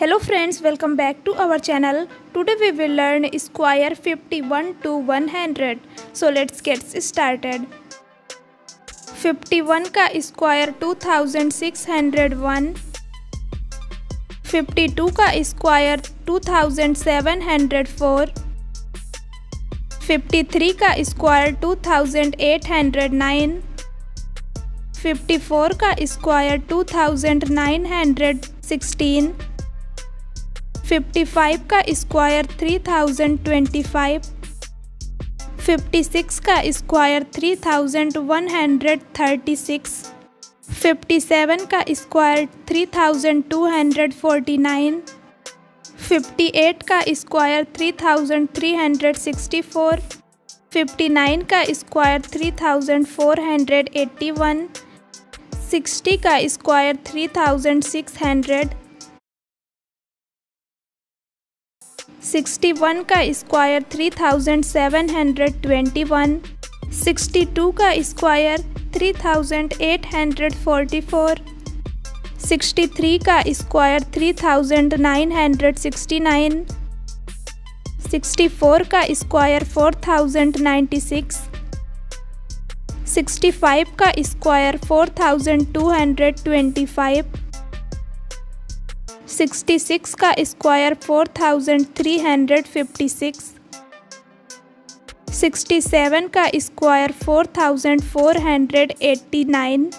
Hello friends, welcome back to our channel. Today we will learn square 51 to 100। So let's get started. 51 का square 2601, 52 का square 2704, 53 का square 2809, 54 का square 2916, 55 का square 3025, 56 का square 3136, 57 का square 3249, 58 का स्क्वायर 3364, 59 का स्क्वायर 3481, 60 का स्क्वायर 3600, 61 का स्क्वायर 3721, 62 का स्क्वायर 3844, 63 का स्क्वायर 3969, 64 का स्क्वायर 4096, 65 का स्क्वायर 4225, 66 का स्क्वायर 4356, 67 का स्क्वायर 4489,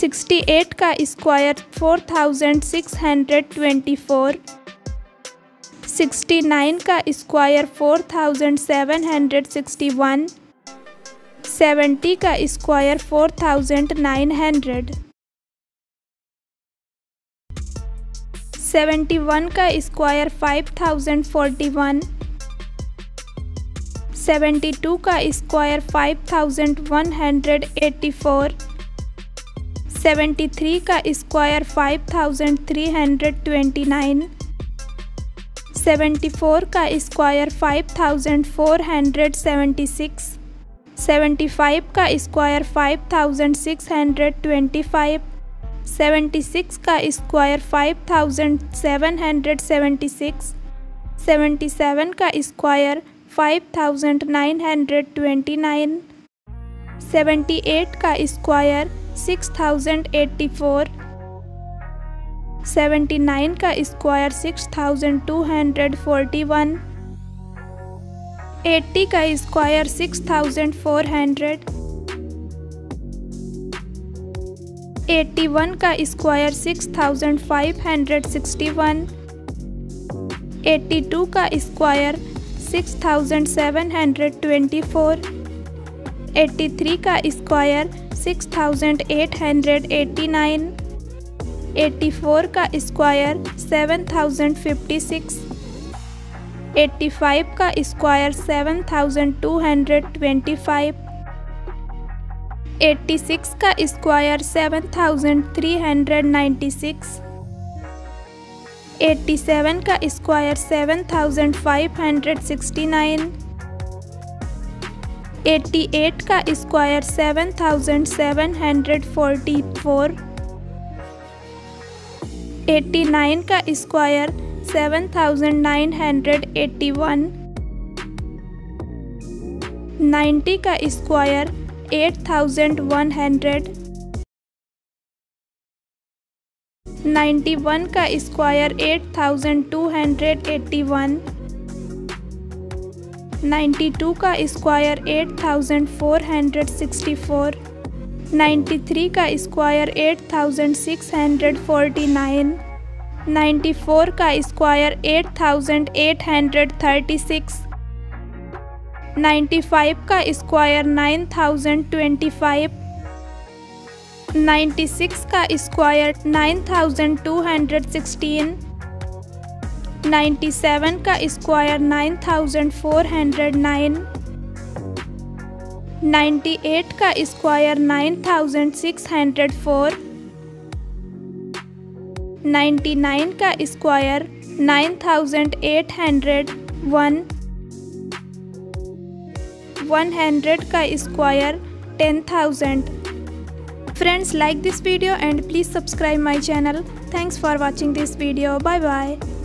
68 का स्क्वायर 4624, 69 का स्क्वायर 4761, 70 का स्क्वायर 4900, 71 का स्क्वायर 5041, 72 का स्क्वायर 5184, 73 का स्क्वायर 5329, 74 का स्क्वायर 5476, 75 का स्क्वायर 5625, 76 का स्क्वायर 5776, 77 का स्क्वायर 5929, 78 का स्क्वायर 6084, 79 का स्क्वायर 6241, 80 का स्क्वायर 6400, 81 का स्क्वायर 6561, 82 का स्क्वायर 6724, 83 का स्क्वायर 6889, 84 का स्क्वायर 7056, 85 का स्क्वायर 7225, 86 का स्क्वायर 7396, 87 का स्क्वायर 7569, 88 का स्क्वायर 7744, 89 का स्क्वायर 7981, 90 का स्क्वायर 8100, 91 का स्क्वायर 8281, 92 का स्क्वायर 8464, 93 का स्क्वायर 8649, 94 का स्क्वायर 8836, 95 का स्क्वायर 9025, 96 का स्क्वायर 9216, 97 का स्क्वायर 9409, 98 का स्क्वायर 9604, 99 का स्क्वायर 9801, 100 का square 10,000, Friends, like this video and please subscribe my channel. Thanks for watching this video. Bye bye.